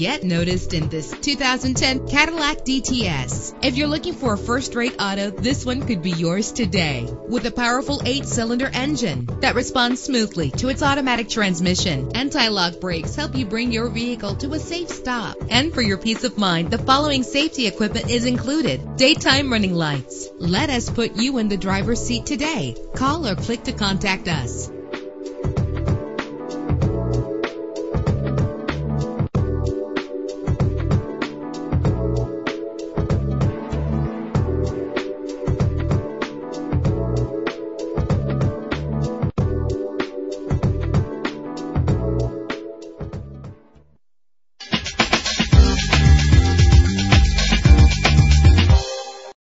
Get noticed in this 2010 Cadillac DTS. If you're looking for a first-rate auto, this one could be yours today. With a powerful 8-cylinder engine that responds smoothly to its automatic transmission, anti-lock brakes help you bring your vehicle to a safe stop. And for your peace of mind, the following safety equipment is included: daytime running lights. Let us put you in the driver's seat today. Call or click to contact us.